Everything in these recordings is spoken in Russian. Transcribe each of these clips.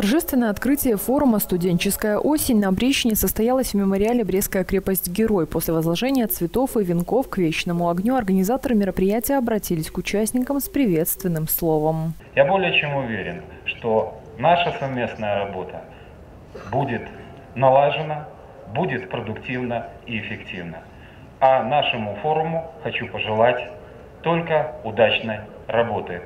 Торжественное открытие форума «Студенческая осень» на Брещине состоялось в мемориале «Брестская крепость-герой». После возложения цветов и венков к вечному огню организаторы мероприятия обратились к участникам с приветственным словом. Я более чем уверен, что наша совместная работа будет налажена, будет продуктивна и эффективна. А нашему форуму хочу пожелать только удачной работы.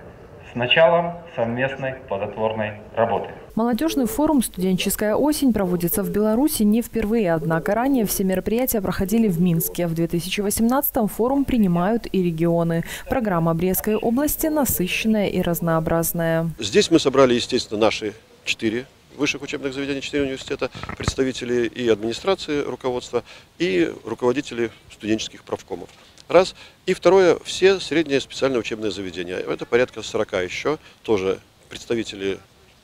С началом совместной плодотворной работы. Молодежный форум «Студенческая осень» проводится в Беларуси не впервые, однако ранее все мероприятия проходили в Минске. В 2018-м форум принимают и регионы. Программа Брестской области насыщенная и разнообразная. Здесь мы собрали, естественно, наши 4 высших учебных заведений, 4 университета, представители и администрации руководства, и руководители студенческих правкомов. Раз. И второе, все средние специальные учебные заведения. Это порядка 40 еще, тоже представители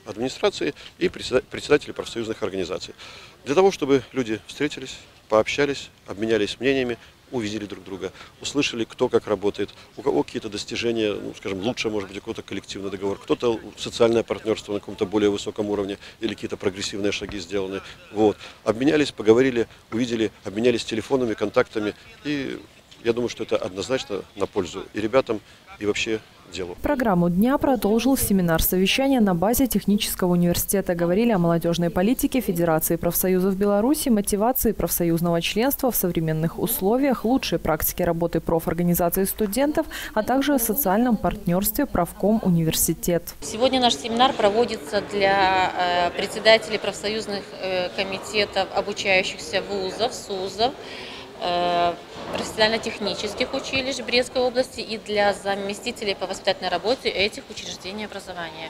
администрации и председатели профсоюзных организаций. Для того, чтобы люди встретились, пообщались, обменялись мнениями, увидели друг друга, услышали, кто как работает, у кого какие-то достижения, ну, скажем, лучше, может быть, у кого-то коллективный договор, кто-то социальное партнерство на каком-то более высоком уровне или какие-то прогрессивные шаги сделаны. Вот. Обменялись, поговорили, увидели, обменялись телефонами, контактами и... Я думаю, что это однозначно на пользу и ребятам, и вообще делу. Программу дня продолжил семинар совещания на базе технического университета. Говорили о молодежной политике, Федерации профсоюзов Беларуси, мотивации профсоюзного членства в современных условиях, лучшей практике работы профорганизации студентов, а также о социальном партнерстве правком университет. Сегодня наш семинар проводится для председателей профсоюзных комитетов обучающихся вузов, СУЗов, профессионально-технических училищ Брестской области и для заместителей по воспитательной работе этих учреждений образования.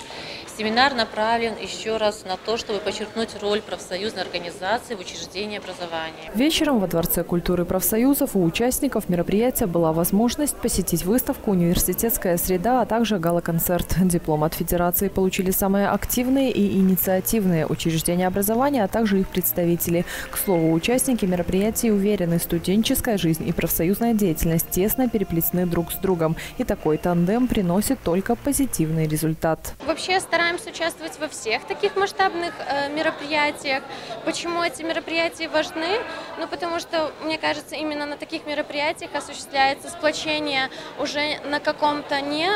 Семинар направлен еще раз на то, чтобы подчеркнуть роль профсоюзной организации в учреждении образования. Вечером во Дворце культуры профсоюзов у участников мероприятия была возможность посетить выставку «Университетская среда», а также гала-концерт. Диплом от Федерации получили самые активные и инициативные учреждения образования, а также их представители. К слову, участники мероприятий уверены, студенческая жизнь и профсоюзная деятельность тесно переплетены друг с другом, и такой тандем приносит только позитивный результат. Вообще стараемся участвовать во всех таких масштабных мероприятиях. Почему эти мероприятия важны? Ну, потому что, мне кажется, именно на таких мероприятиях осуществляется сплочение уже на каком-то не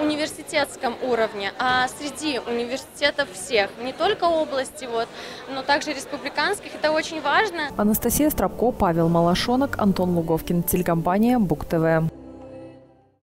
университетском уровне, а среди университетов всех, не только области, вот, но также республиканских. Это очень важно. Анастасия Стропко, Павел Малышев. Малашенок, Антон Луговкин, телекомпания «Бук ТВ».